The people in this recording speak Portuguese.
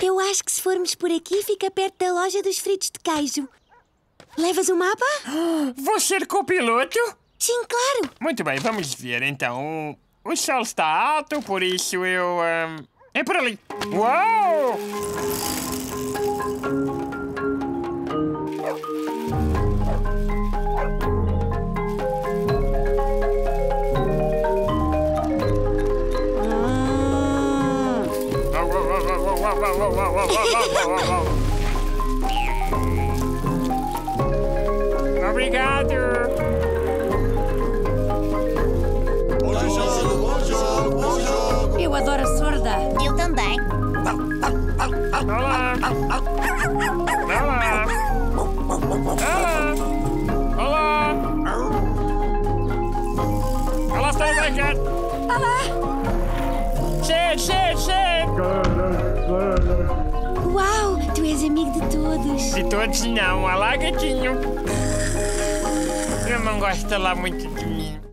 Eu acho que se formos por aqui, fica perto da loja dos fritos de queijo. Levas o mapa? Vou ser copiloto? Sim, claro. Muito bem, vamos ver então. O sol está alto, por isso eu... É por ali. Uau! Obrigado. Bom jogo, bom jogo, bom jogo. Eu adoro a sorda. Eu também. Olá. Olá. Olá. Olá. Olá, sorda. Olá. Che, che, che. Uau! Tu és amigo de todos. De todos não. Olá, gatinho. Eu não gosto lá muito de mim.